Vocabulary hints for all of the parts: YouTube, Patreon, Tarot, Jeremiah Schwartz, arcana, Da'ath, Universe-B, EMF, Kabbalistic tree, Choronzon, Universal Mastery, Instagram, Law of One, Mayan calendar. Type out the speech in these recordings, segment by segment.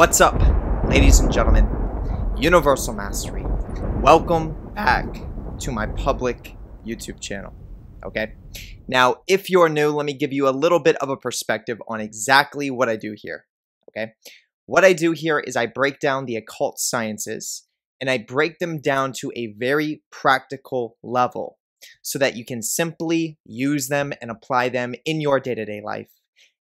What's up, ladies and gentlemen? Universal Mastery. Welcome back to my public YouTube channel. Okay? Now, if you're new, let me give you a little bit of a perspective on exactly what I do here. Okay? What I do here is I break down the occult sciences and I break them down to a very practical level so that you can simply use them and apply them in your day-to-day life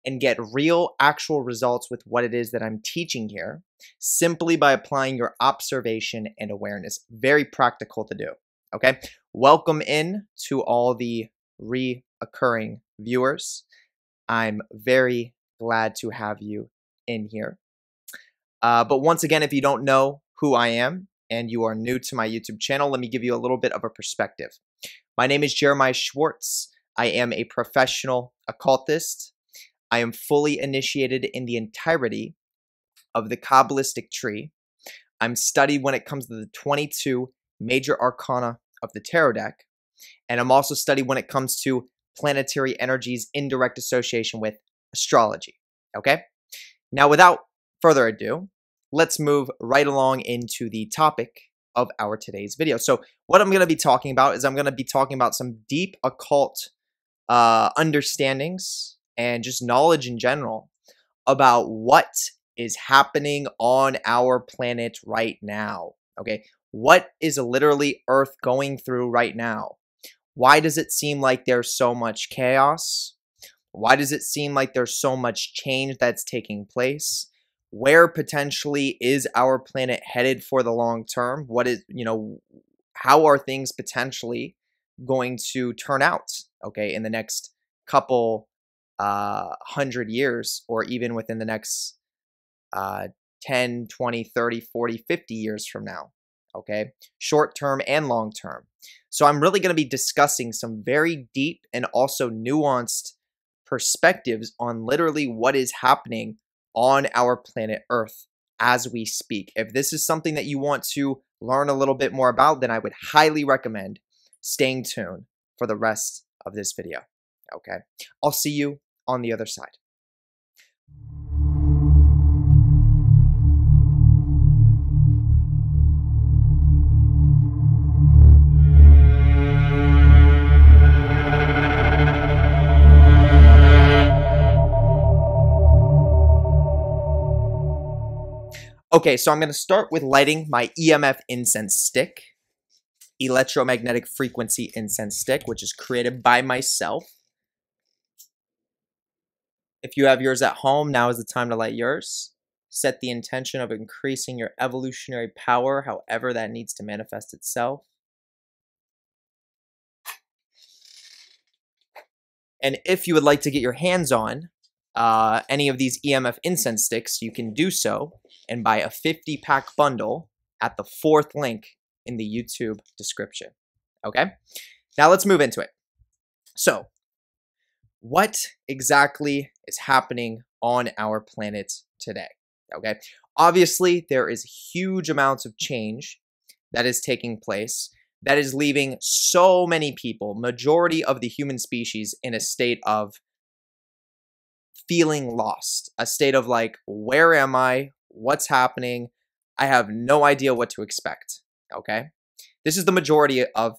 and get real, actual results with what it is that I'm teaching here simply by applying your observation and awareness. Very practical to do, okay? Welcome in to all the reoccurring viewers. I'm very glad to have you in here. But once again, if you don't know who I am and you are new to my YouTube channel, let me give you a little bit of a perspective. My name is Jeremiah Schwartz. I am a professional occultist. I am fully initiated in the entirety of the Kabbalistic tree. I'm studied when it comes to the 22 major arcana of the tarot deck. And I'm also studied when it comes to planetary energies in direct association with astrology. Okay? Now, without further ado, let's move right along into the topic of our today's video. So what I'm going to be talking about is I'm going to be talking about some deep occult understandings and just knowledge in general about what is happening on our planet right now, okay? What is literally Earth going through right now? Why does it seem like there's so much chaos? Why does it seem like there's so much change that's taking place? Where potentially is our planet headed for the long term? What is, you know, how are things potentially going to turn out, okay, in the next couple 100 years, or even within the next 10, 20, 30, 40, 50 years from now, okay? Short term and long term. So I'm really going to be discussing some very deep and also nuanced perspectives on literally what is happening on our planet Earth as we speak. If this is something that you want to learn a little bit more about, then I would highly recommend staying tuned for the rest of this video. Okay, I'll see you on the other side. Okay, so I'm going to start with lighting my EMF incense stick, electromagnetic frequency incense stick, which is created by myself. If you have yours at home, now is the time to light yours. Set the intention of increasing your evolutionary power, however that needs to manifest itself. And if you would like to get your hands on any of these EMF incense sticks, you can do so and buy a 50-pack bundle at the 4th link in the YouTube description. Okay? Now let's move into it. So, what exactly is happening on our planet today? Okay, obviously there is huge amounts of change that is taking place that is leaving so many people, majority of the human species, in a state of feeling lost, a state of like, where am I? What's happening? I have no idea what to expect. Okay, this is the majority of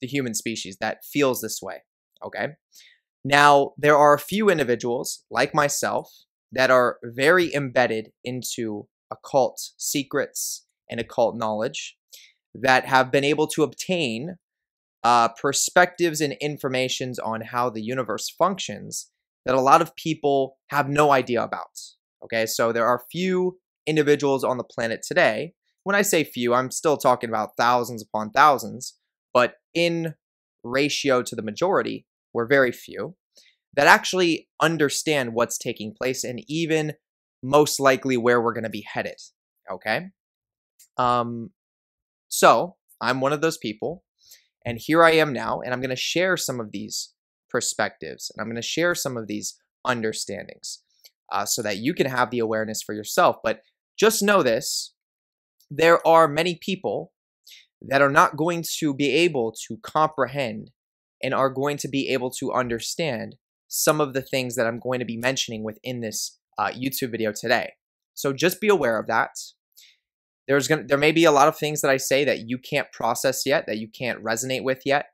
the human species that feels this way. Okay. Now, there are a few individuals, like myself, that are very embedded into occult secrets and occult knowledge that have been able to obtain perspectives and informations on how the universe functions that a lot of people have no idea about. Okay, so there are few individuals on the planet today. When I say few, I'm still talking about thousands upon thousands, but in ratio to the majority, we're very few, that actually understand what's taking place and even most likely where we're going to be headed, okay? So I'm one of those people, and here I am now, and I'm going to share some of these perspectives, and I'm going to share some of these understandings so that you can have the awareness for yourself. But just know this, there are many people that are not going to be able to comprehend and are going to be able to understand some of the things that I'm going to be mentioning within this YouTube video today. So just be aware of that. There may be a lot of things that I say that you can't process yet, that you can't resonate with yet.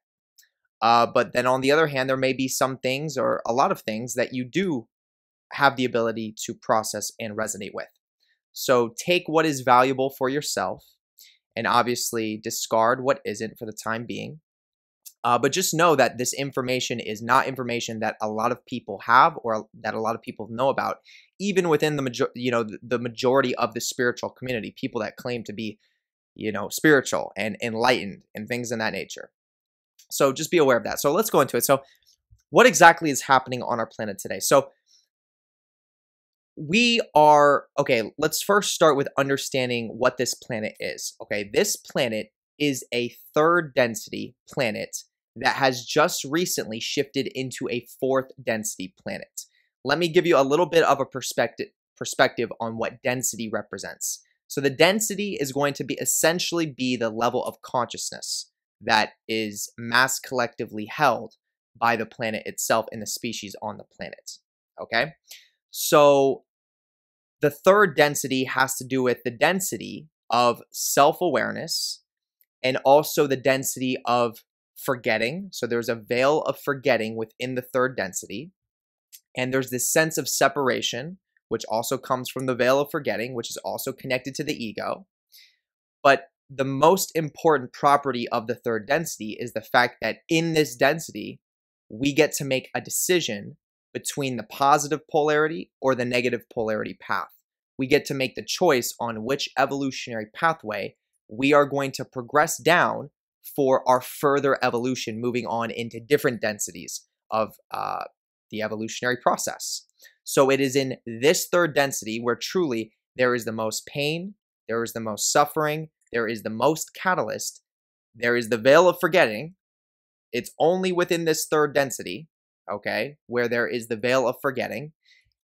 But then on the other hand, there may be some things or a lot of things that you do have the ability to process and resonate with. So take what is valuable for yourself and obviously discard what isn't for the time being. But just know that this information is not information that a lot of people have or that a lot of people know about, even within the majority of the spiritual community, people that claim to be, spiritual and enlightened and things in that nature. So just be aware of that. So let's go into it. So what exactly is happening on our planet today? So we are, okay, let's first start with understanding what this planet is. Okay, this planet is a third density planet that has just recently shifted into a fourth density planet. Let me give you a little bit of a perspective on what density represents. So the density is going to be essentially be the level of consciousness that is mass collectively held by the planet itself and the species on the planet. Okay, so the third density has to do with the density of self-awareness and also the density of forgetting. So there's a veil of forgetting within the third density, and there's this sense of separation, which also comes from the veil of forgetting, which is also connected to the ego. But the most important property of the third density is the fact that in this density, we get to make a decision between the positive polarity or the negative polarity path. We get to make the choice on which evolutionary pathway we are going to progress down for our further evolution, moving on into different densities of the evolutionary process. So it is in this third density where truly there is the most pain, there is the most suffering, there is the most catalyst, there is the veil of forgetting. It's only within this third density, okay, where there is the veil of forgetting.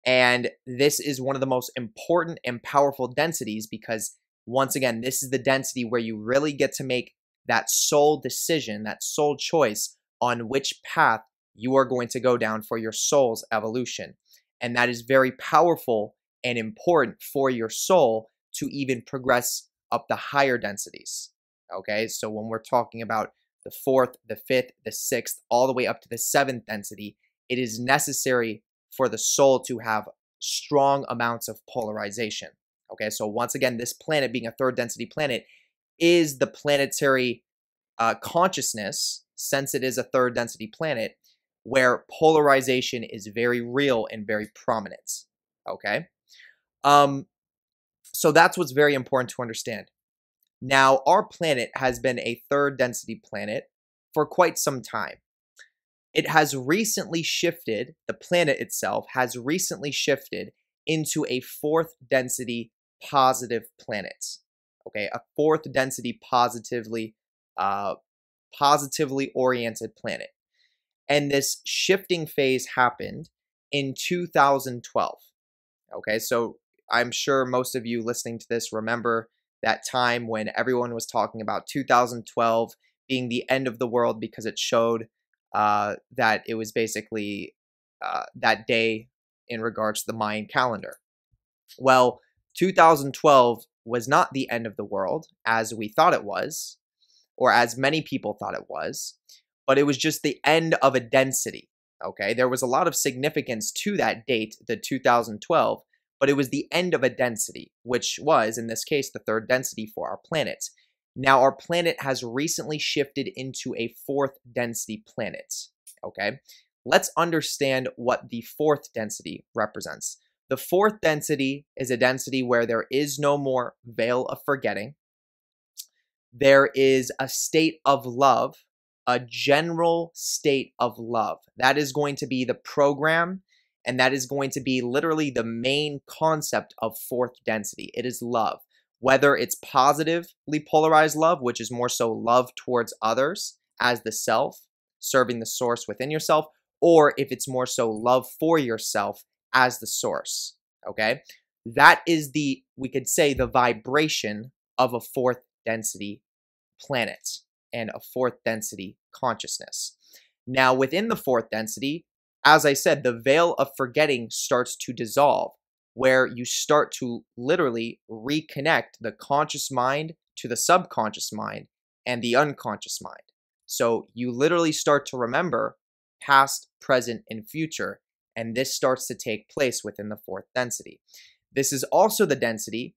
And this is one of the most important and powerful densities because, once again, this is the density where you really get to make that soul decision, that soul choice on which path you are going to go down for your soul's evolution. And that is very powerful and important for your soul to even progress up the higher densities. Okay, so when we're talking about the fourth, the fifth, the sixth, all the way up to the seventh density, it is necessary for the soul to have strong amounts of polarization. Okay, so once again, this planet being a third density planet is the planetary consciousness, since it is a third density planet, where polarization is very real and very prominent. Okay, so that's what's very important to understand. Now, our planet has been a third density planet for quite some time. It has recently shifted, the planet itself has recently shifted into a fourth density positive planet. Okay, a fourth density positively oriented planet. And this shifting phase happened in 2012. Okay, so I'm sure most of you listening to this remember that time when everyone was talking about 2012 being the end of the world because it showed that it was basically that day in regards to the Mayan calendar. Well, 2012 was not the end of the world as we thought it was, or as many people thought it was, but it was just the end of a density. Okay, there was a lot of significance to that date, the 2012, but it was the end of a density, which was, in this case, the third density for our planet. Now, our planet has recently shifted into a fourth density planet. Okay, let's understand what the fourth density represents. The fourth density is a density where there is no more veil of forgetting. There is a state of love, a general state of love. That is going to be the program, and that is going to be literally the main concept of fourth density. It is love. Whether it's positively polarized love, which is more so love towards others as the self, serving the source within yourself, or if it's more so love for yourself as the source, okay? That is the, we could say, the vibration of a fourth density planet and a fourth density consciousness. Now, within the fourth density, as I said, the veil of forgetting starts to dissolve. where you start to literally reconnect the conscious mind to the subconscious mind and the unconscious mind. So you literally start to remember past, present, and future, and this starts to take place within the fourth density. This is also the density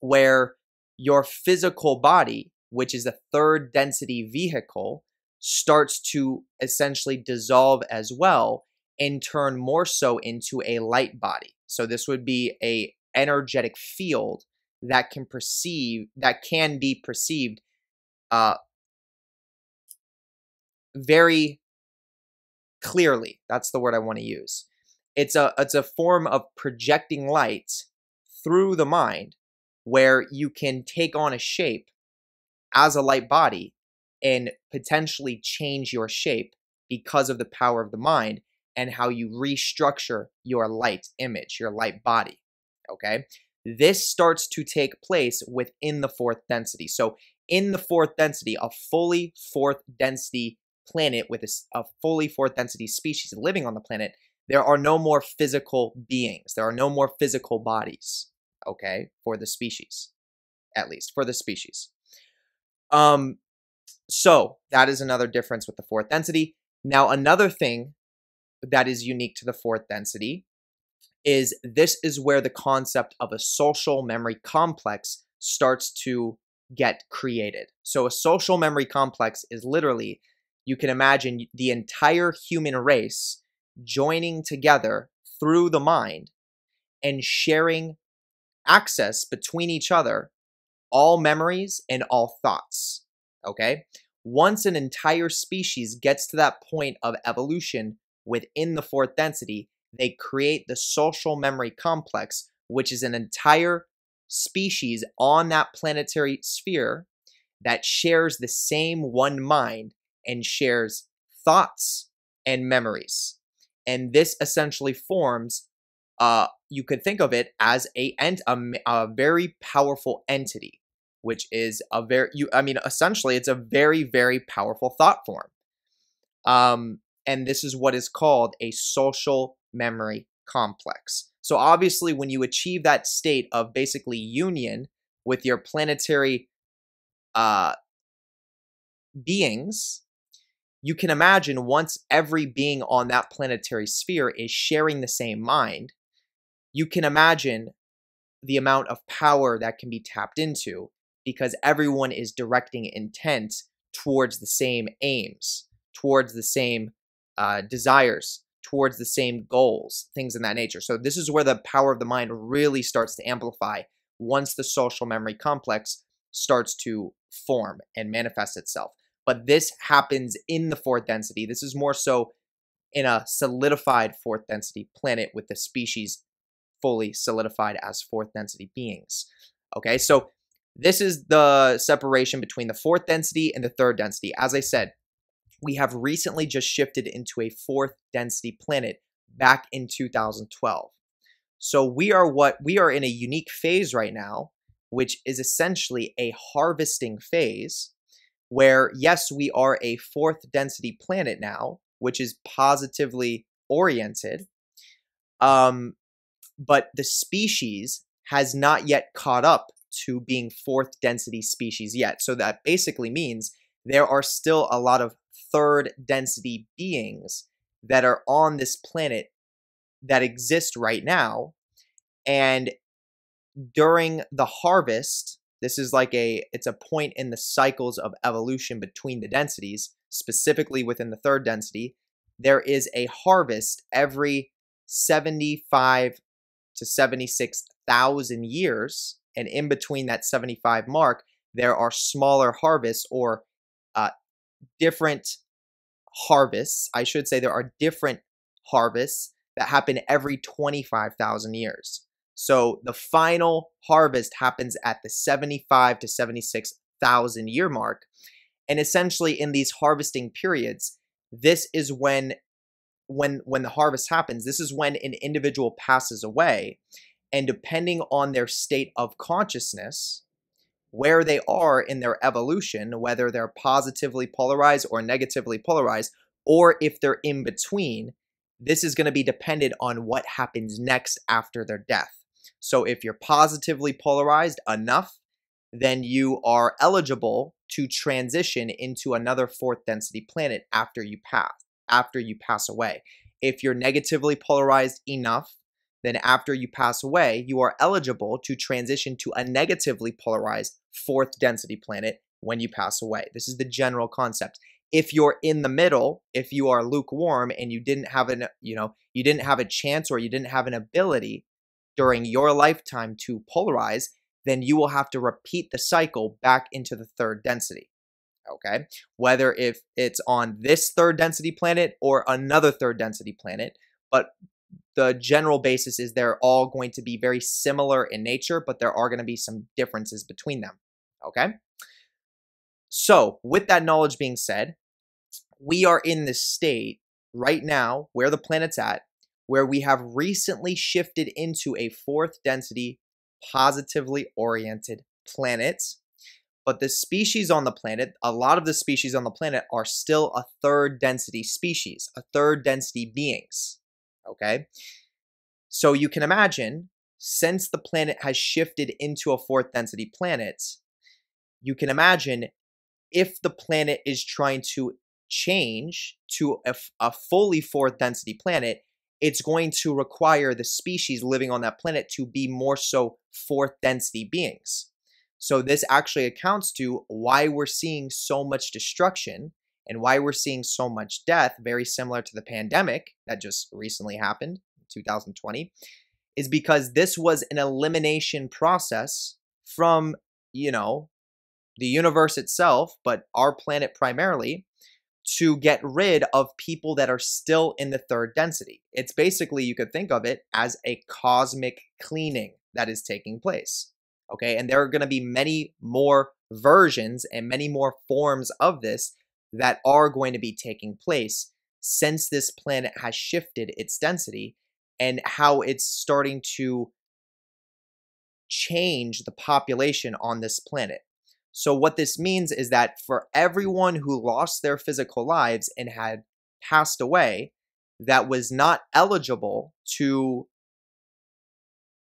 where your physical body, which is the third density vehicle, starts to essentially dissolve as well and turn more so into a light body. So this would be an energetic field that can be perceived very clearly. That's the word I want to use. It's a form of projecting light through the mind where you can take on a shape as a light body and potentially change your shape because of the power of the mind and how you restructure your light image, your light body, okay? This starts to take place within the fourth density. So in the fourth density, a fully fourth density planet with a fully fourth density species living on the planet, there are no more physical beings. There are no more physical bodies, okay, for the species, at least, for the species. So that is another difference with the fourth density. Now, another thing that is unique to the fourth density is this is where the concept of a social memory complex starts to get created. So a social memory complex is literally, you can imagine the entire human race joining together through the mind and sharing access between each other, all memories and all thoughts, okay? Once an entire species gets to that point of evolution within the fourth density, they create the social memory complex, which is an entire species on that planetary sphere that shares the same one mind and shares thoughts and memories. And this essentially forms, you could think of it as a very powerful entity, which is essentially it's a very, very powerful thought form. And this is what is called a social memory complex. So obviously when you achieve that state of basically union with your planetary beings, you can imagine once every being on that planetary sphere is sharing the same mind, you can imagine the amount of power that can be tapped into because everyone is directing intent towards the same aims, towards the same desires, towards the same goals, things in that nature. So this is where the power of the mind really starts to amplify once the social memory complex starts to form and manifest itself. But this happens in the fourth density. This is more so in a solidified fourth density planet with the species fully solidified as fourth density beings. Okay, so this is the separation between the fourth density and the third density. As I said, we have recently just shifted into a fourth density planet back in 2012. So we are in a unique phase right now, which is essentially a harvesting phase where, yes, we are a fourth density planet now, which is positively oriented, but the species has not yet caught up to being fourth density species yet. So that basically means there are still a lot of third density beings that are on this planet that exist right now. And during the harvest, this is like it's a point in the cycles of evolution between the densities, specifically within the third density, there is a harvest every 75 to 76,000 years. And in between that 75 mark, there are smaller harvests or different harvests. I should say there are different harvests that happen every 25,000 years. So the final harvest happens at the 75 to 76,000 year mark. And essentially in these harvesting periods, this is when the harvest happens, this is when an individual passes away. And depending on their state of consciousness, where they are in their evolution, whether they're positively polarized or negatively polarized, or if they're in between, This is going to be dependent on what happens next after their death. So if you're positively polarized enough, then you are eligible to transition into another fourth density planet after you pass away. If you're negatively polarized enough, then after you pass away, you are eligible to transition to a negatively polarized fourth density planet when you pass away. This is the general concept. If you're in the middle, if you are lukewarm and you didn't have an, you didn't have a chance or you didn't have an ability during your lifetime to polarize, then you will have to repeat the cycle back into the third density. Okay? Whether if it's on this third density planet or another third density planet, but the general basis is they're all going to be very similar in nature, but there are going to be some differences between them. Okay? So with that knowledge being said, we are in this state right now where the planet's at, where we have recently shifted into a fourth density, positively oriented planet. But the species on the planet, a lot of the species on the planet are still a third density species, a third density beings. Okay. So you can imagine, since the planet has shifted into a fourth density planet, you can imagine if the planet is trying to change to a fully fourth density planet, it's going to require the species living on that planet to be more so fourth density beings. So this actually accounts to why we're seeing so much destruction and why we're seeing so much death, very similar to the pandemic that just recently happened in 2020, is because this was an elimination process from, the universe itself, but our planet primarily, to get rid of people that are still in the third density. It's basically, you could think of it as a cosmic cleaning that is taking place. Okay, and there are going to be many more versions and many more forms of this that are going to be taking place since this planet has shifted its density and how it's starting to change the population on this planet. So what this means is that for everyone who lost their physical lives and had passed away that was not eligible to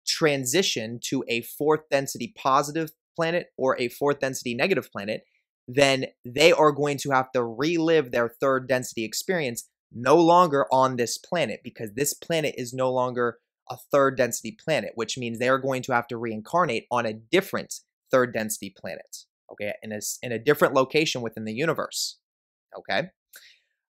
transition to a fourth density positive planet or a fourth density negative planet, then they are going to have to relive their third density experience no longer on this planet, because this planet is no longer a third density planet, which means they are going to have to reincarnate on a different third density planet. Okay, in a different location within the universe. Okay,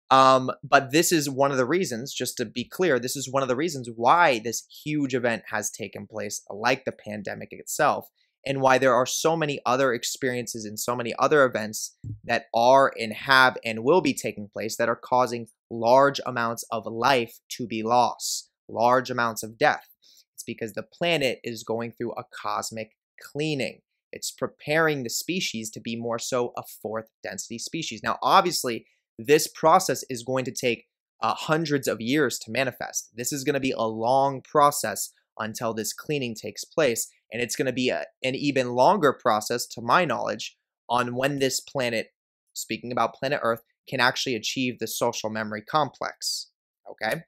but this is one of the reasons, just to be clear, this is one of the reasons why this huge event has taken place, like the pandemic itself, and why there are so many other experiences and so many other events that are and have and will be taking place that are causing large amounts of life to be lost, large amounts of death. It's because the planet is going through a cosmic cleaning. It's preparing the species to be more so a fourth density species. Now, obviously, this process is going to take hundreds of years to manifest. This is going to be a long process until this cleaning takes place. And it's going to be an even longer process, to my knowledge, on when this planet, speaking about planet Earth, can actually achieve the social memory complex. Okay?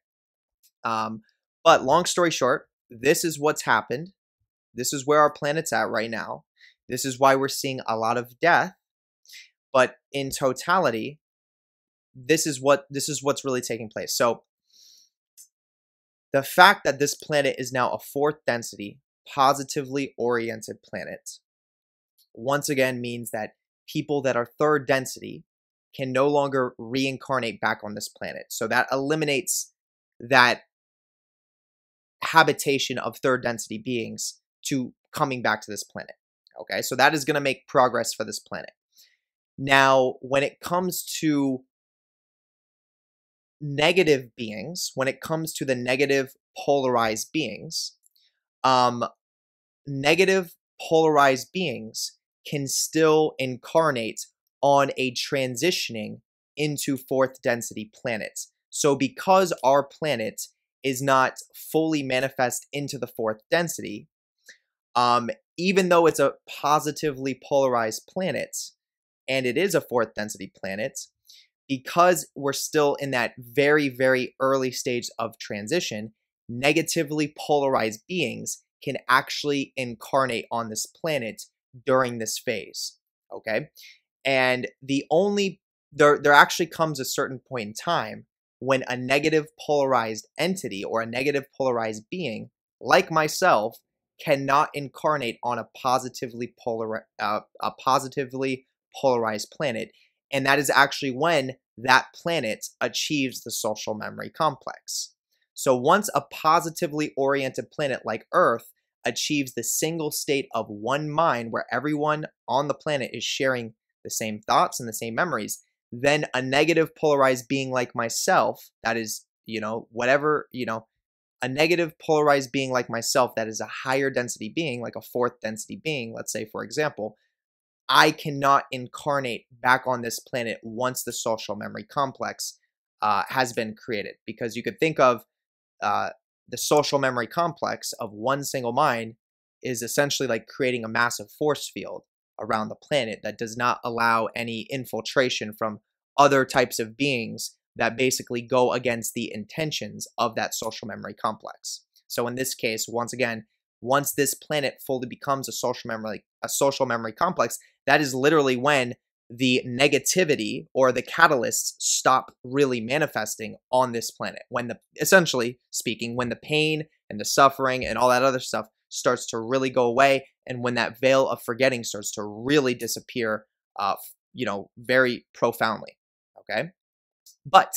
But long story short, this is what's happened. This is where our planet's at right now. This is why we're seeing a lot of death, but in totality, this is what's really taking place. So the fact that this planet is now a fourth density, positively oriented planet, once again means that people that are third density can no longer reincarnate back on this planet. So that eliminates that habitation of third density beings to coming back to this planet. Okay, so that is going to make progress for this planet. Now, when it comes to negative beings, when it comes to the negative polarized beings, negative polarized beings can still incarnate on a transitioning into fourth density planets. So because our planet is not fully manifest into the fourth density, even though it's a positively polarized planet, and it is a fourth density planet, because we're still in that very, very early stage of transition, negatively polarized beings can actually incarnate on this planet during this phase, okay? And the only, there actually comes a certain point in time when a negative polarized entity or a negative polarized being, like myself, cannot incarnate on a positively polarized planet. And that is actually when that planet achieves the social memory complex. So once a positively oriented planet like Earth achieves the single state of one mind where everyone on the planet is sharing the same thoughts and the same memories, then a negative polarized being like myself, that is, you know, whatever, you know, a negative polarized being like myself that is a higher density being, like a fourth density being, let's say, for example, I cannot incarnate back on this planet once the social memory complex has been created. Because you could think of the social memory complex of one single mind is essentially like creating a massive force field around the planet that does not allow any infiltration from other types of beings that basically go against the intentions of that social memory complex. So in this case, once again, once this planet fully becomes a social memory complex, that is literally when the negativity or the catalysts stop really manifesting on this planet. When the, essentially speaking, when the pain and the suffering and all that other stuff starts to really go away, and when that veil of forgetting starts to really disappear, you know, very profoundly, okay? But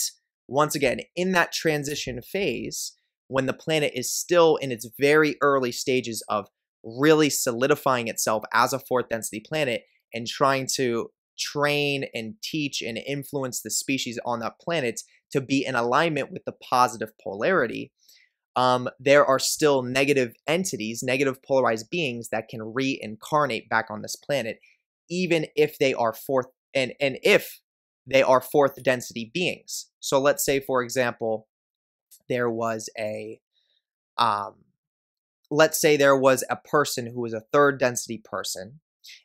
once again, in that transition phase, when the planet is still in its very early stages of really solidifying itself as a fourth density planet and trying to train and teach and influence the species on that planet to be in alignment with the positive polarity, there are still negative entities, negative polarized beings that can reincarnate back on this planet, even if they are fourth and if they are fourth density beings. So let's say, for example, there was a, let's say there was a person who was a third density person,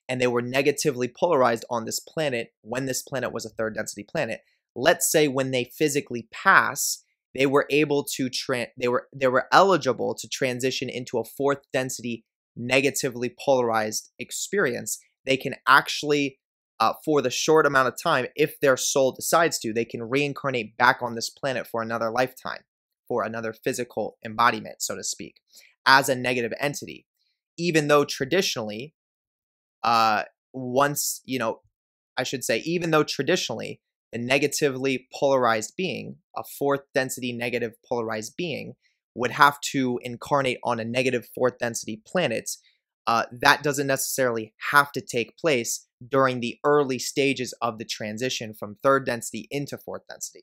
and they were negatively polarized on this planet when this planet was a third density planet. Let's say when they physically pass, they were able to they were eligible to transition into a fourth density negatively polarized experience. They can actually, for the short amount of time, if their soul decides to, they can reincarnate back on this planet for another lifetime, for another physical embodiment, so to speak, as a negative entity. Even though traditionally, even though traditionally, the negatively polarized being, a fourth density negative polarized being, would have to incarnate on a negative fourth density planet, that doesn't necessarily have to take place during the early stages of the transition from third density into fourth density,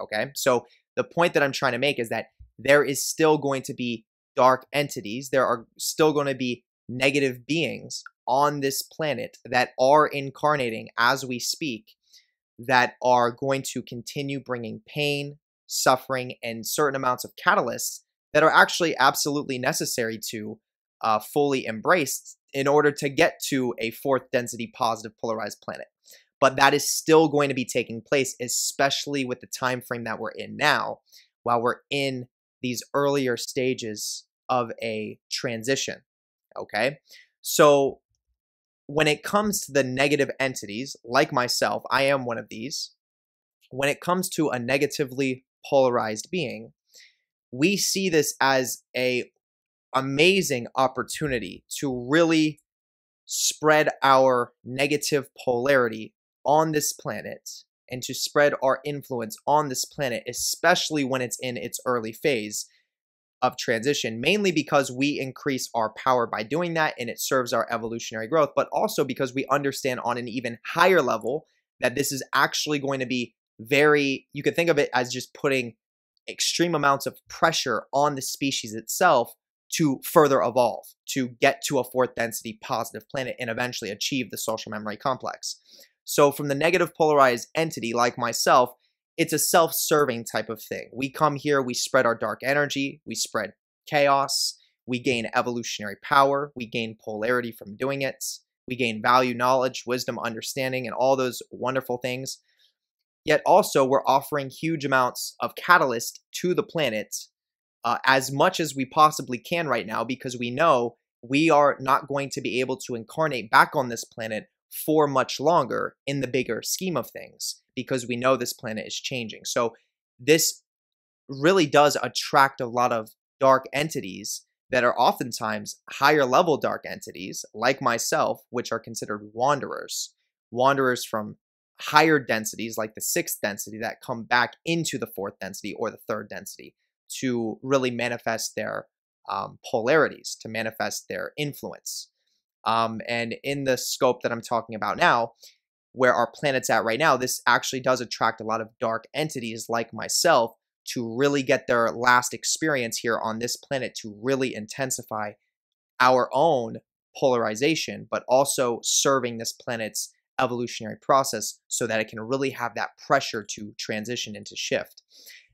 okay? So the point that I'm trying to make is that there is still going to be dark entities, there are still going to be negative beings on this planet that are incarnating as we speak, that are going to continue bringing pain, suffering, and certain amounts of catalysts that are actually absolutely necessary to fully embrace in order to get to a fourth density positive polarized planet. But that is still going to be taking place, especially with the time frame that we're in now, while we're in these earlier stages of a transition, okay? So when it comes to the negative entities, like myself, I am one of these. When it comes to a negatively polarized being, we see this as an amazing opportunity to really spread our negative polarity on this planet and to spread our influence on this planet, especially when it's in its early phase of transition, mainly because we increase our power by doing that and it serves our evolutionary growth, but also because we understand on an even higher level that this is actually going to be very, you could think of it as just putting extreme amounts of pressure on the species itself to further evolve, to get to a fourth density positive planet and eventually achieve the social memory complex. So from the negative polarized entity like myself, it's a self-serving type of thing. We come here, we spread our dark energy, we spread chaos, we gain evolutionary power, we gain polarity from doing it, we gain value, knowledge, wisdom, understanding, and all those wonderful things. yet also we're offering huge amounts of catalyst to the planet as much as we possibly can right now, because we know we are not going to be able to incarnate back on this planet for much longer in the bigger scheme of things, because we know this planet is changing. So this really does attract a lot of dark entities that are oftentimes higher level dark entities like myself, which are considered wanderers from higher densities like the 6th density that come back into the 4th density or the 3rd density to really manifest their polarities, to manifest their influence. And in the scope that I'm talking about now, where our planet's at right now, this actually does attract a lot of dark entities like myself to really get their last experience here on this planet, to really intensify our own polarization, but also serving this planet's evolutionary process so that it can really have that pressure to transition and to shift.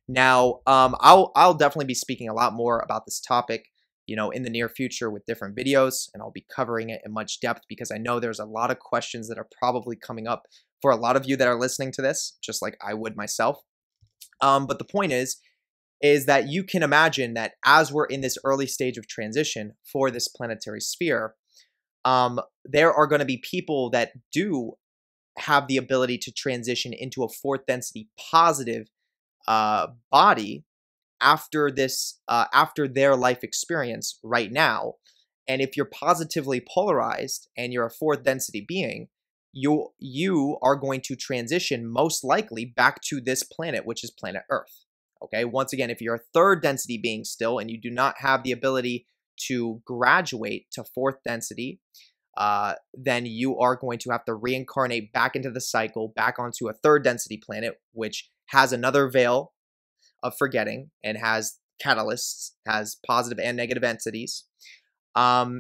Now, I'll definitely be speaking a lot more about this topic, you know, in the near future with different videos, and I'll be covering it in much depth because I know there's a lot of questions that are probably coming up for a lot of you that are listening to this, just like I would myself. But the point is that you can imagine that as we're in this early stage of transition for this planetary sphere, there are going to be people that do have the ability to transition into a 4th density positive body after this, after their life experience right now. And if you're positively polarized and you're a 4th density being, you are going to transition most likely back to this planet, which is planet Earth. Okay, once again, if you're a 3rd density being still and you do not have the ability to graduate to 4th density, then you are going to have to reincarnate back into the cycle, back onto a 3rd density planet, which has another veil of forgetting and has catalysts, has positive and negative entities. And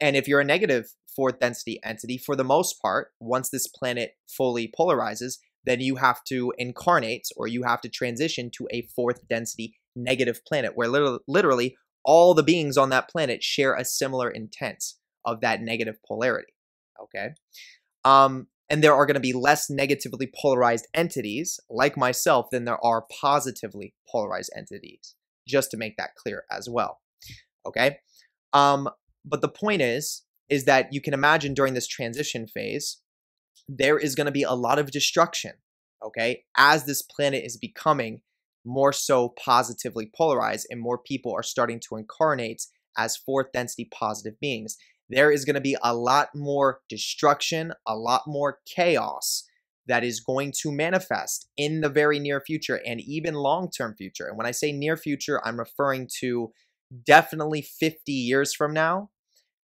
if you're a negative 4th density entity, for the most part, once this planet fully polarizes, then you have to incarnate, or you have to transition to a 4th density negative planet, where literally all the beings on that planet share a similar intent of that negative polarity. Okay. And there are going to be less negatively polarized entities like myself than there are positively polarized entities, just to make that clear as well. Okay. But the point is that you can imagine during this transition phase, there is going to be a lot of destruction, okay, as this planet is becoming more so positively polarized and more people are starting to incarnate as 4th density positive beings. There is going to be a lot more destruction, a lot more chaos that is going to manifest in the very near future and even long-term future. And when I say near future, I'm referring to definitely 50 years from now,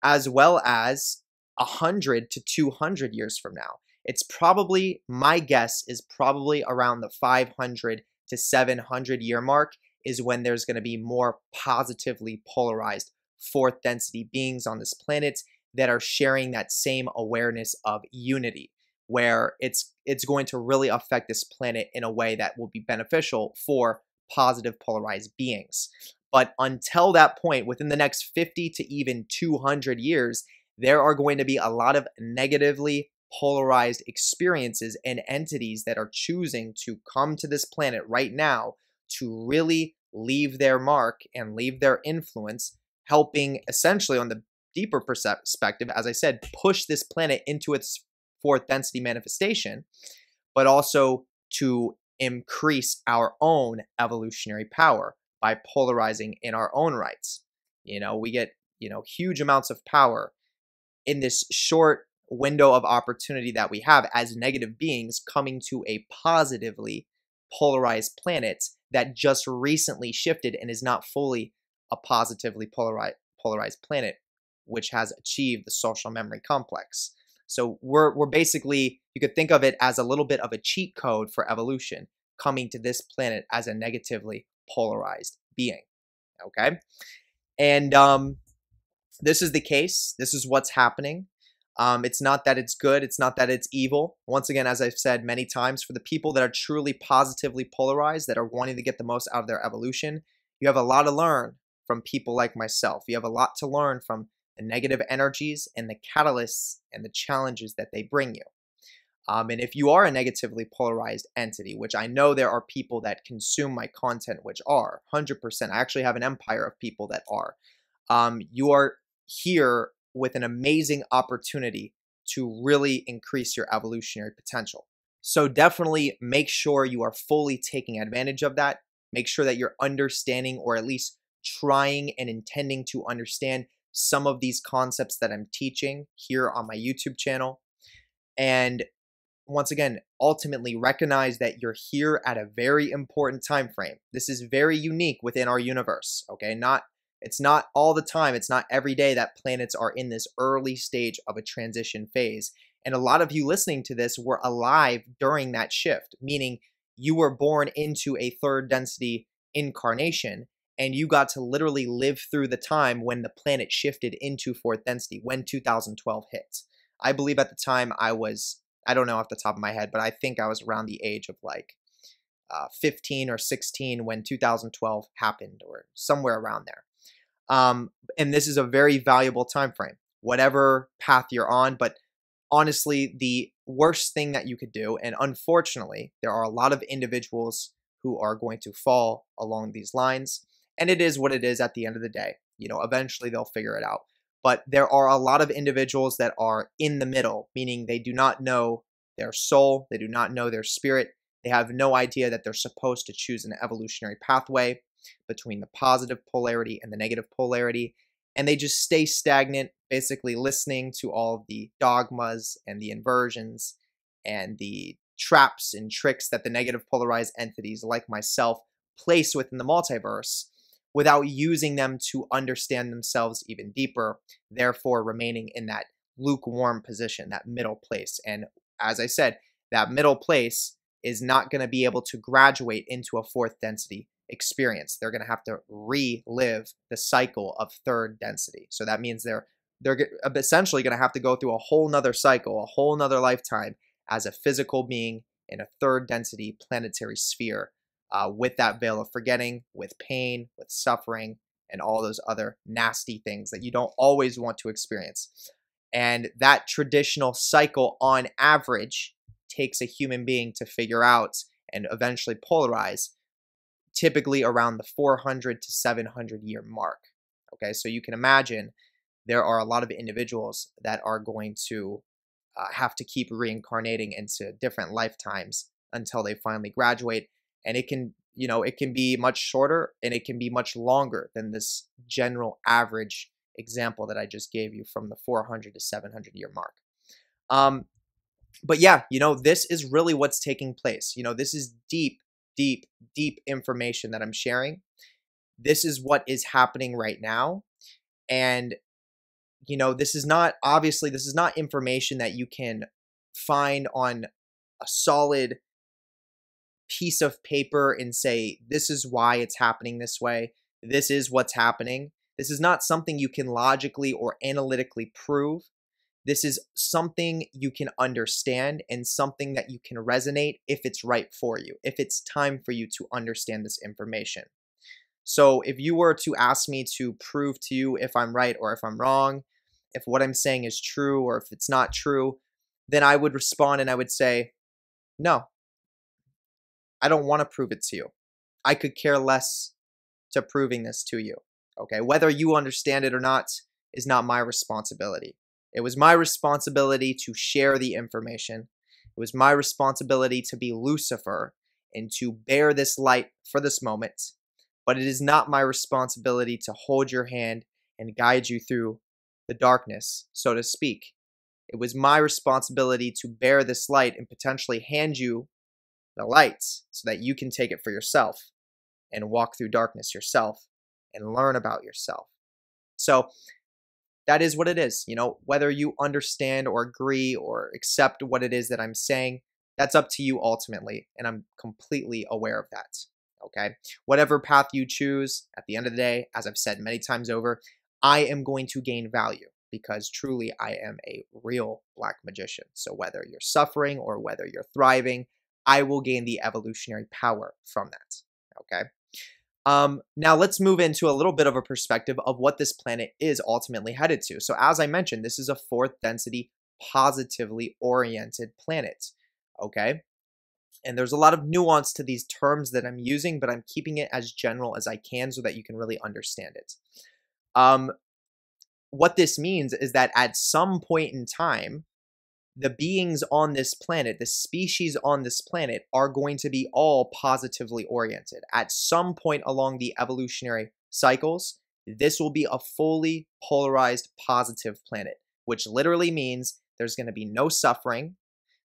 as well as 100 to 200 years from now. It's probably, my guess is probably around the 500 to 700 year mark is when there's going to be more positively polarized 4th density beings on this planet that are sharing that same awareness of unity, where it's going to really affect this planet in a way that will be beneficial for positive polarized beings. But until that point, within the next 50 to even 200 years, there are going to be a lot of negatively polarized experiences and entities that are choosing to come to this planet right now to really leave their mark and leave their influence, helping essentially on the deeper perspective, as I said, push this planet into its 4th density manifestation, but also to increase our own evolutionary power by polarizing in our own rights. You know, we get, you know, huge amounts of power in this short window of opportunity that we have as negative beings coming to a positively polarized planet that just recently shifted and is not fully a positively polarized planet, which has achieved the social memory complex. So we're basically, you could think of it as a little bit of a cheat code for evolution, coming to this planet as a negatively polarized being. Okay. And this is the case. This is what's happening. It's not that it's good. It's not that it's evil. Once again, as I've said many times, for the people that are truly positively polarized, that are wanting to get the most out of their evolution, you have a lot to learn from people like myself. You have a lot to learn from the negative energies and the catalysts and the challenges that they bring you. And if you are a negatively polarized entity, which I know there are people that consume my content, which are 100%, I actually have an empire of people that are, you are here with an amazing opportunity to really increase your evolutionary potential. So definitely make sure you are fully taking advantage of that. Make sure that you're understanding, or at least trying and intending to understand, some of these concepts that I'm teaching here on my YouTube channel. And once again, ultimately recognize that you're here at a very important time frame. This is very unique within our universe, okay? It's not all the time, it's not every day that planets are in this early stage of a transition phase. And a lot of you listening to this were alive during that shift, meaning you were born into a third density incarnation, and you got to literally live through the time when the planet shifted into fourth density, when 2012 hit. I believe at the time I was, I don't know off the top of my head, but I think I was around the age of like 15 or 16 when 2012 happened, or somewhere around there. And this is a very valuable time frame, whatever path you're on. But honestly, the worst thing that you could do, and unfortunately, there are a lot of individuals who are going to fall along these lines. And it is what it is at the end of the day. You know, eventually they'll figure it out. But there are a lot of individuals that are in the middle, meaning they do not know their soul. They do not know their spirit. They have no idea that they're supposed to choose an evolutionary pathway between the positive polarity and the negative polarity. And they just stay stagnant, basically listening to all of the dogmas and the inversions and the traps and tricks that the negative polarized entities like myself place within the multiverse, without using them to understand themselves even deeper, therefore remaining in that lukewarm position, that middle place. And as I said, that middle place is not going to be able to graduate into a fourth density experience. They're going to have to relive the cycle of third density. So that means they're essentially going to have to go through a whole nother cycle, a whole nother lifetime as a physical being in a third density planetary sphere. With that veil of forgetting, with pain, with suffering, and all those other nasty things that you don't always want to experience. And that traditional cycle, on average, takes a human being to figure out and eventually polarize, typically around the 400 to 700 year mark. Okay, so you can imagine there are a lot of individuals that are going to have to keep reincarnating into different lifetimes until they finally graduate. And it can, you know, it can be much shorter and it can be much longer than this general average example that I just gave you from the 400 to 700 year mark. But yeah, you know, this is really what's taking place. You know, this is deep, deep, deep information that I'm sharing. This is what is happening right now. And, you know, this is not, obviously, this is not information that you can find on a solid piece of paper and say, this is why it's happening this way. This is what's happening. This is not something you can logically or analytically prove. This is something you can understand and something that you can resonate if it's right for you, if it's time for you to understand this information. So if you were to ask me to prove to you if I'm right or if I'm wrong, if what I'm saying is true or if it's not true, then I would respond and I would say, no. I don't want to prove it to you. I could care less to proving this to you. Okay, whether you understand it or not is not my responsibility. It was my responsibility to share the information. It was my responsibility to be Lucifer and to bear this light for this moment. But it is not my responsibility to hold your hand and guide you through the darkness, so to speak. It was my responsibility to bear this light and potentially hand you the lights so that you can take it for yourself and walk through darkness yourself and learn about yourself. So that is what it is. You know, whether you understand or agree or accept what it is that I'm saying, that's up to you ultimately. And I'm completely aware of that. Okay. Whatever path you choose, at the end of the day, as I've said many times over, I am going to gain value because truly I am a real black magician. So whether you're suffering or whether you're thriving, I will gain the evolutionary power from that, okay? Now let's move into a little bit of a perspective of what this planet is ultimately headed to. So as I mentioned, this is a fourth density positively oriented planet, okay? And there's a lot of nuance to these terms that I'm using, but I'm keeping it as general as I can so that you can really understand it. What this means is that at some point in time, the beings on this planet, the species on this planet, are going to be all positively oriented. At some point along the evolutionary cycles, this will be a fully polarized positive planet, which literally means there's going to be no suffering.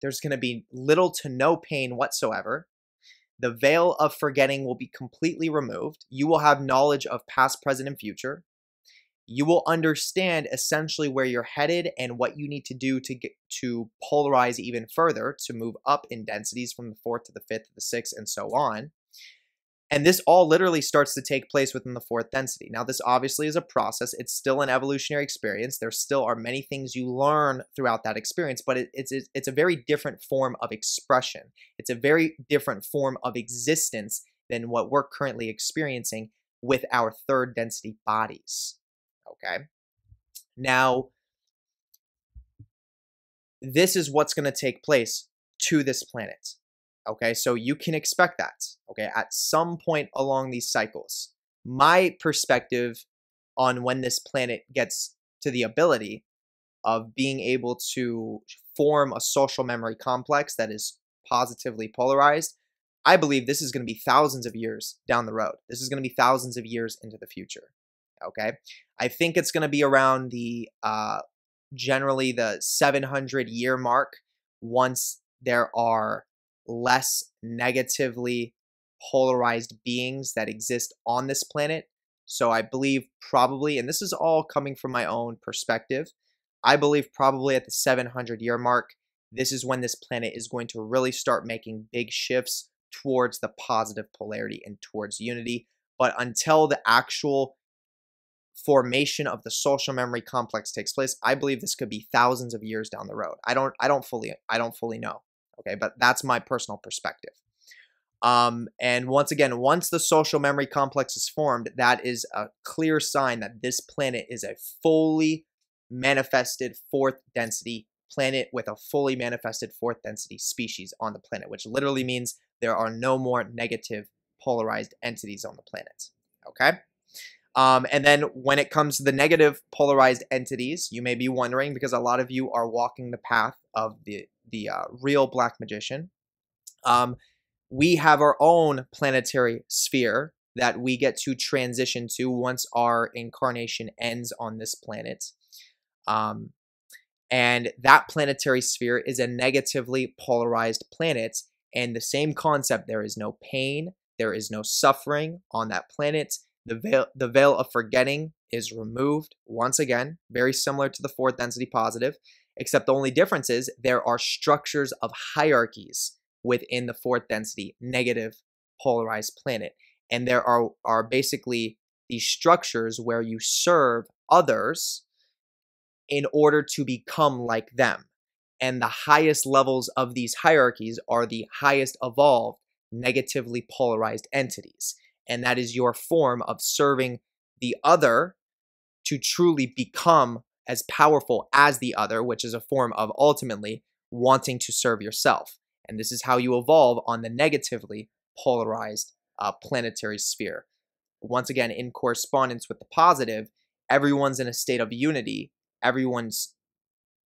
There's going to be little to no pain whatsoever. The veil of forgetting will be completely removed. You will have knowledge of past, present, and future. You will understand essentially where you're headed and what you need to do to get to polarize even further, to move up in densities from the 4th to the 5th to the 6th and so on. And this all literally starts to take place within the 4th density. Now, this obviously is a process. It's still an evolutionary experience. There still are many things you learn throughout that experience, but it's a very different form of expression. It's a very different form of existence than what we're currently experiencing with our 3rd density bodies, okay? Now, this is what's going to take place to this planet. Okay, so you can expect that, okay, at some point along these cycles. My perspective on when this planet gets to the ability of being able to form a social memory complex that is positively polarized, I believe this is going to be thousands of years down the road. This is going to be thousands of years into the future, okay? I think it's going to be around the, generally the 700-year mark once there are less negatively polarized beings that exist on this planet. So I believe probably, and this is all coming from my own perspective, I believe probably at the 700-year mark, this is when this planet is going to really start making big shifts towards the positive polarity and towards unity. But until the actual formation of the social memory complex takes place, I believe this could be thousands of years down the road. I don't fully know. Okay, but that's my personal perspective. And once again, once the social memory complex is formed, that is a clear sign that this planet is a fully manifested 4th density planet with a fully manifested 4th density species on the planet, which literally means there are no more negative polarized entities on the planet. Okay? And then when it comes to the negative polarized entities, you may be wondering, because a lot of you are walking the path of the real black magician. We have our own planetary sphere that we get to transition to once our incarnation ends on this planet. And that planetary sphere is a negatively polarized planet. And the same concept, there is no pain, there is no suffering on that planet. The veil of forgetting is removed. Once again, very similar to the 4th density positive, except the only difference is there are structures of hierarchies within the 4th density negative polarized planet. And there are basically these structures where you serve others in order to become like them. And the highest levels of these hierarchies are the highest evolved negatively polarized entities. And that is your form of serving the other to truly become as powerful as the other, which is a form of ultimately wanting to serve yourself. And this is how you evolve on the negatively polarized planetary sphere. Once again, in correspondence with the positive, everyone's in a state of unity. Everyone's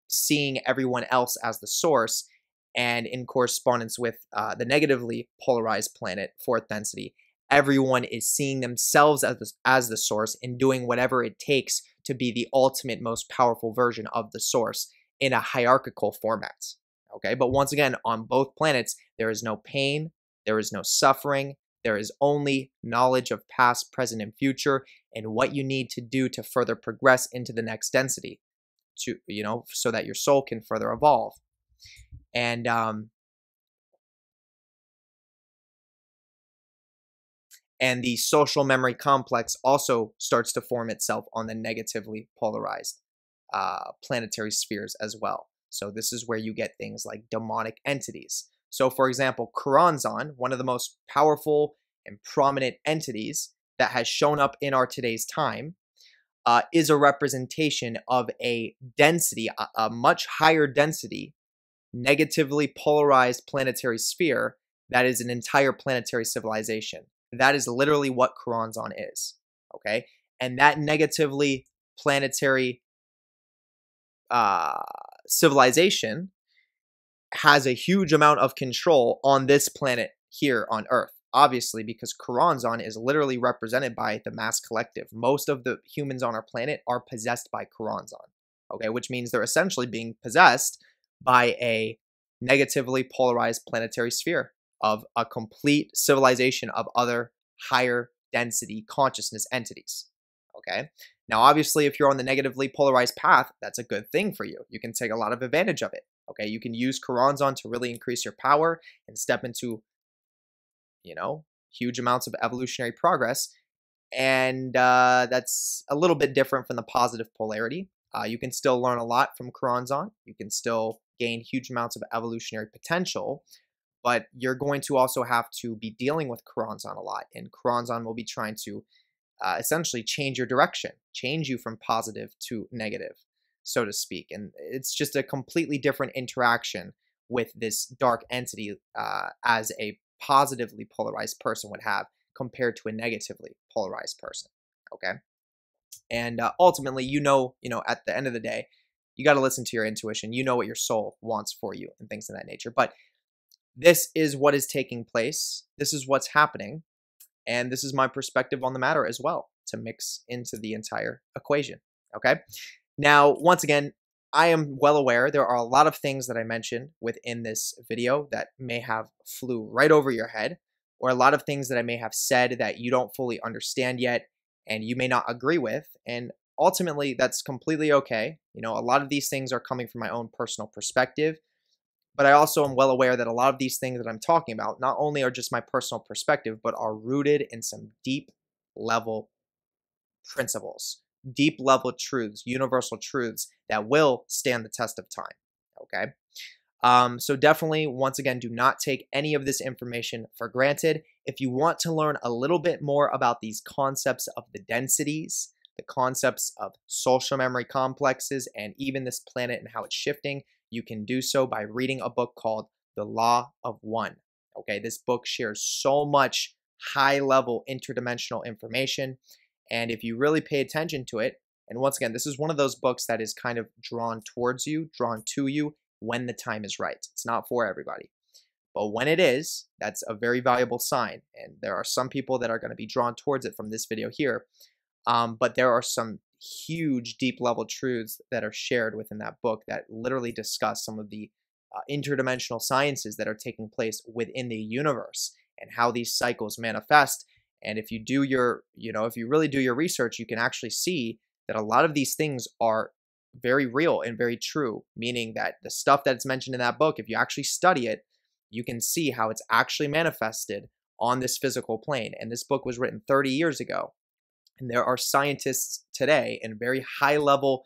seeing everyone else as the source. And in correspondence with the negatively polarized planet, 4th density, everyone is seeing themselves as the source and doing whatever it takes to be the ultimate, most powerful version of the source in a hierarchical format. Okay, but once again, on both planets, there is no pain, there is no suffering, there is only knowledge of past, present, and future, and what you need to do to further progress into the next density, to so that your soul can further evolve. And and the social memory complex also starts to form itself on the negatively polarized planetary spheres as well. So this is where you get things like demonic entities. So for example, Choronzon, one of the most powerful and prominent entities that has shown up in our today's time, is a representation of a density, a much higher density, negatively polarized planetary sphere that is an entire planetary civilization. That is literally what Choronzon is, okay? And that negatively planetary civilization has a huge amount of control on this planet here on Earth, obviously, because Choronzon is literally represented by the mass collective. Most of the humans on our planet are possessed by Choronzon, okay? Which means they're essentially being possessed by a negatively polarized planetary sphere of a complete civilization of other higher density consciousness entities, okay? Now, obviously, if you're on the negatively polarized path, that's a good thing for you. You can take a lot of advantage of it, okay? You can use Choronzon to really increase your power and step into, you know, huge amounts of evolutionary progress, and that's a little bit different from the positive polarity. You can still learn a lot from Choronzon. You can still gain huge amounts of evolutionary potential, but you're going to also have to be dealing with Choronzon a lot, and Choronzon will be trying to essentially change your direction, change you from positive to negative, so to speak. And it's just a completely different interaction with this dark entity as a positively polarized person would have compared to a negatively polarized person, okay? And ultimately, you know, at the end of the day, you got to listen to your intuition. You know what your soul wants for you and things of that nature. But this is what is taking place. This is what's happening. And this is my perspective on the matter as well, to mix into the entire equation, okay? Now, once again, I am well aware there are a lot of things that I mentioned within this video that may have flew right over your head, or a lot of things that I may have said that you don't fully understand yet, and you may not agree with, and ultimately that's completely okay. You know, a lot of these things are coming from my own personal perspective, but I also am well aware that a lot of these things that I'm talking about not only are just my personal perspective, but are rooted in some deep level principles, deep level truths, universal truths that will stand the test of time, okay? So definitely, once again, do not take any of this information for granted. If you want to learn a little bit more about these concepts of the densities, the concepts of social memory complexes, and even this planet and how it's shifting, you can do so by reading a book called The Law of One. Okay, this book shares so much high-level interdimensional information, and if you really pay attention to it, and once again, this is one of those books that is kind of drawn towards you, drawn to you, when the time is right. It's not for everybody, but when it is, that's a very valuable sign. And there are some people that are going to be drawn towards it from this video here. But there are some huge deep level truths that are shared within that book that literally discuss some of the interdimensional sciences that are taking place within the universe and how these cycles manifest. And if you do your, you know, if you really do your research, you can actually see that a lot of these things are very real and very true, meaning that the stuff that's mentioned in that book, if you actually study it, you can see how it's actually manifested on this physical plane. And this book was written 30 years ago. And there are scientists today and very high-level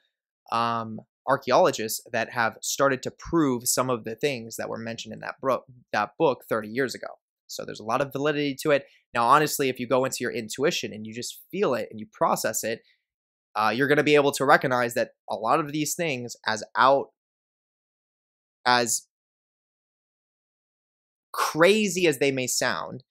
archaeologists that have started to prove some of the things that were mentioned in that book 30 years ago. So there's a lot of validity to it. Now, honestly, if you go into your intuition and you just feel it and you process it, you're going to be able to recognize that a lot of these things, as crazy as they may sound,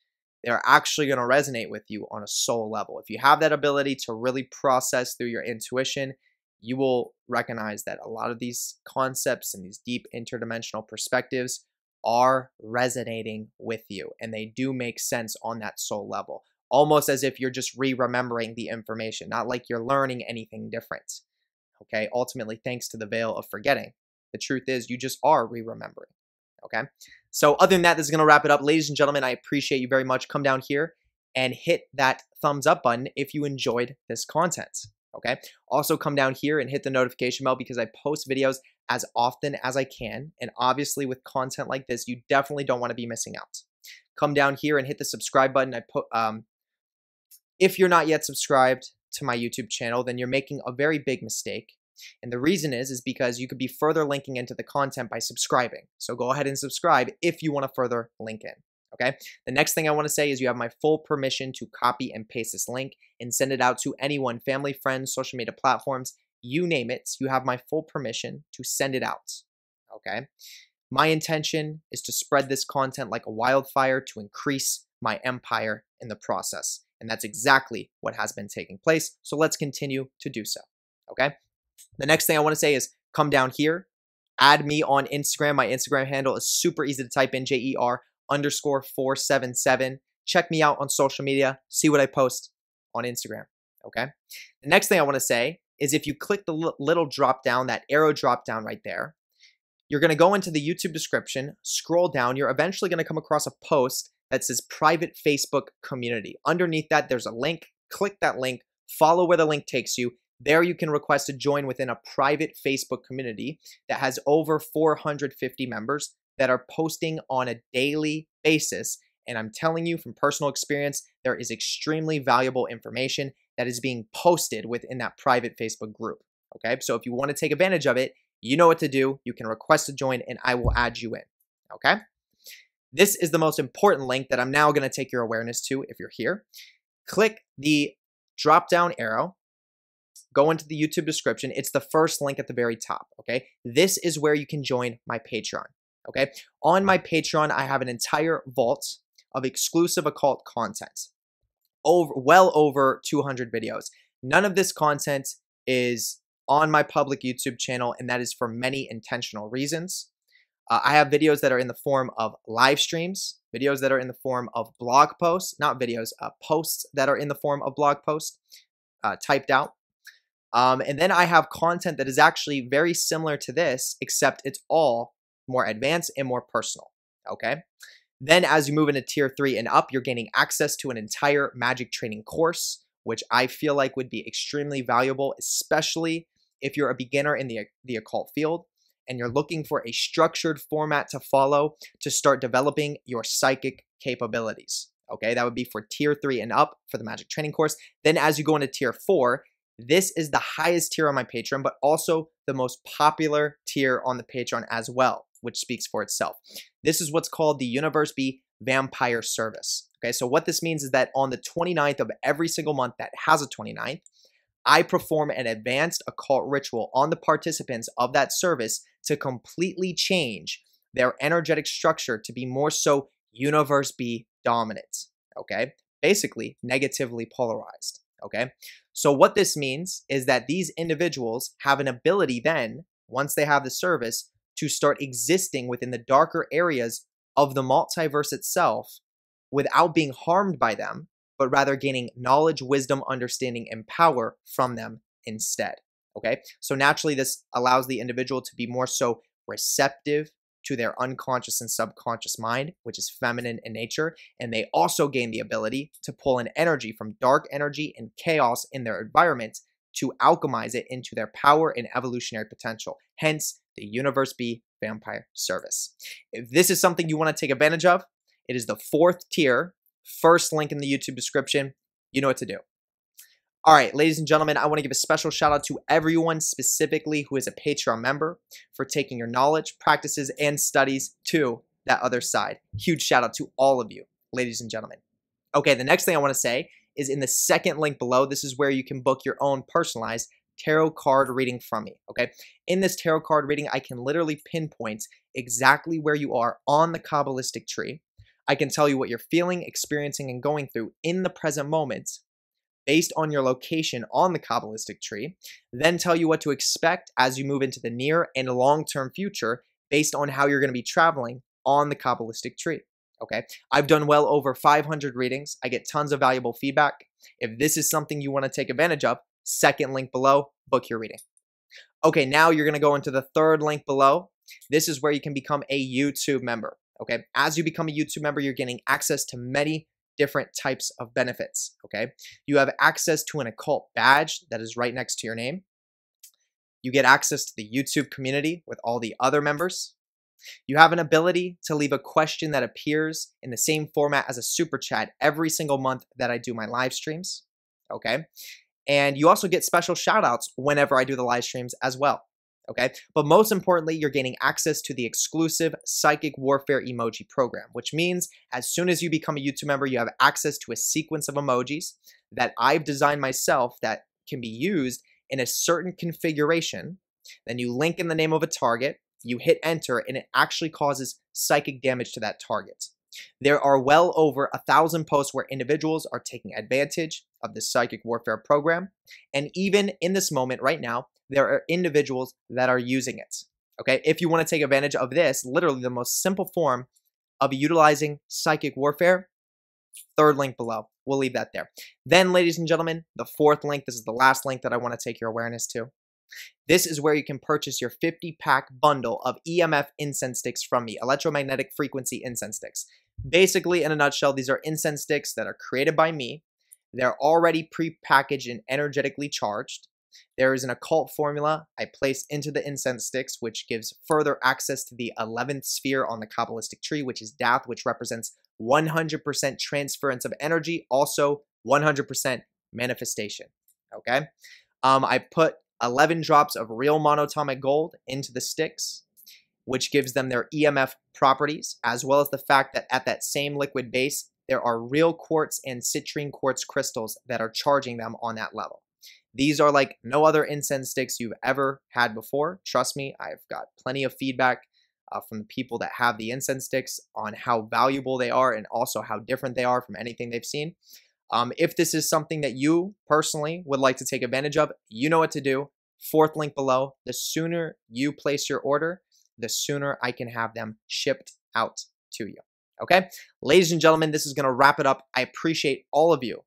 they're actually going to resonate with you on a soul level. If you have that ability to really process through your intuition, you will recognize that a lot of these concepts and these deep interdimensional perspectives are resonating with you, and they do make sense on that soul level. Almost as if you're just re-remembering the information, not like you're learning anything different, okay? Ultimately, thanks to the veil of forgetting, the truth is you just are re-remembering, okay? So other than that, this is going to wrap it up. Ladies and gentlemen, I appreciate you very much. Come down here and hit that thumbs up button if you enjoyed this content, okay? Also, come down here and hit the notification bell, because I post videos as often as I can, and obviously with content like this, you definitely don't want to be missing out. Come down here and hit the subscribe button. If you're not yet subscribed to my YouTube channel, then you're making a very big mistake. And the reason is because you could be further linking into the content by subscribing. So go ahead and subscribe if you want to further link in. Okay. The next thing I want to say is you have my full permission to copy and paste this link and send it out to anyone, family, friends, social media platforms, you name it. You have my full permission to send it out. Okay. My intention is to spread this content like a wildfire to increase my empire in the process. And that's exactly what has been taking place. So let's continue to do so. Okay. The next thing I want to say is come down here, add me on Instagram. My Instagram handle is super easy to type in, JER_477. Check me out on social media. See what I post on Instagram. Okay. The next thing I want to say is if you click the little drop down, that arrow drop down right there, you're going to go into the YouTube description, scroll down. You're eventually going to come across a post that says private Facebook community. Underneath that, there's a link. Click that link, follow where the link takes you. There you can request to join within a private Facebook community that has over 450 members that are posting on a daily basis. And I'm telling you from personal experience, there is extremely valuable information that is being posted within that private Facebook group. Okay. So if you want to take advantage of it, you know what to do. You can request to join and I will add you in. Okay. This is the most important link that I'm now going to take your awareness to. If you're here, click the drop down arrow. Go into the YouTube description. It's the first link at the very top. Okay. This is where you can join my Patreon. Okay. On my Patreon, I have an entire vault of exclusive occult content, well over 200 videos. None of this content is on my public YouTube channel, and that is for many intentional reasons. I have videos that are in the form of live streams, videos that are in the form of blog posts, not videos, posts that are in the form of blog posts typed out. And then I have content that is actually very similar to this, except it's all more advanced and more personal. Okay. Then as you move into tier 3 and up, you're gaining access to an entire magic training course, which I feel like would be extremely valuable, especially if you're a beginner in the occult field and you're looking for a structured format to follow to start developing your psychic capabilities. Okay. That would be for tier 3 and up for the magic training course. Then as you go into tier 4, this is the highest tier on my Patreon, but also the most popular tier on the Patreon as well, which speaks for itself. This is what's called the Universe-B Vampire Service. Okay, so what this means is that on the 29th of every single month that has a 29th, I perform an advanced occult ritual on the participants of that service to completely change their energetic structure to be more so Universe-B dominant. Okay, basically negatively polarized. Okay. So what this means is that these individuals have an ability then, once they have the service, to start existing within the darker areas of the multiverse itself without being harmed by them, but rather gaining knowledge, wisdom, understanding, and power from them instead. Okay. So naturally, this allows the individual to be more so receptive to their unconscious and subconscious mind, which is feminine in nature. And they also gain the ability to pull in energy from dark energy and chaos in their environment to alchemize it into their power and evolutionary potential. Hence the Universe-B Vampire Service. If this is something you want to take advantage of, it is the 4th tier, first link in the YouTube description. You know what to do. All right, ladies and gentlemen, I want to give a special shout out to everyone specifically who is a Patreon member for taking your knowledge, practices, and studies to that other side. Huge shout out to all of you, ladies and gentlemen. Okay, the next thing I want to say is in the second link below, this is where you can book your own personalized tarot card reading from me. Okay, in this tarot card reading, I can literally pinpoint exactly where you are on the Kabbalistic tree. I can tell you what you're feeling, experiencing, and going through in the present moment, based on your location on the Kabbalistic tree, then tell you what to expect as you move into the near and long-term future based on how you're going to be traveling on the Kabbalistic tree. Okay. I've done well over 500 readings. I get tons of valuable feedback. If this is something you want to take advantage of, second link below, book your reading. Okay. Now you're going to go into the third link below. This is where you can become a YouTube member. Okay. As you become a YouTube member, you're getting access to many different types of benefits. Okay. You have access to an occult badge that is right next to your name. You get access to the YouTube community with all the other members. You have an ability to leave a question that appears in the same format as a super chat every single month that I do my live streams. Okay. And you also get special shout outs whenever I do the live streams as well. okay? But most importantly, you're gaining access to the exclusive Psychic Warfare Emoji Program, which means as soon as you become a YouTube member, you have access to a sequence of emojis that I've designed myself that can be used in a certain configuration. Then you link in the name of a target, you hit enter, and it actually causes psychic damage to that target. There are well over 1,000 posts where individuals are taking advantage of the Psychic Warfare Program. And even in this moment right now, there are individuals that are using it. Okay, if you want to take advantage of this, literally the most simple form of utilizing psychic warfare, third link below. We'll leave that there. Then, ladies and gentlemen, the fourth link, this is the last link that I want to take your awareness to. This is where you can purchase your 50-pack bundle of EMF incense sticks from me, electromagnetic frequency incense sticks. Basically, in a nutshell, these are incense sticks that are created by me. They're already pre-packaged and energetically charged. There is an occult formula I place into the incense sticks, which gives further access to the 11th sphere on the Kabbalistic tree, which is Da'ath, which represents 100% transference of energy, also 100% manifestation. Okay? I put 11 drops of real monatomic gold into the sticks, which gives them their EMF properties, as well as the fact that at that same liquid base, there are real quartz and citrine quartz crystals that are charging them on that level. These are like no other incense sticks you've ever had before. Trust me, I've got plenty of feedback from the people that have the incense sticks on how valuable they are and also how different they are from anything they've seen. If this is something that you personally would like to take advantage of, you know what to do. Fourth link below. The sooner you place your order, the sooner I can have them shipped out to you. Okay? Ladies and gentlemen, this is going to wrap it up. I appreciate all of you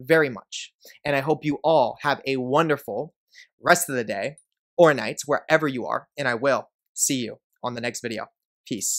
very much. And I hope you all have a wonderful rest of the day or nights, wherever you are. And I will see you on the next video. Peace.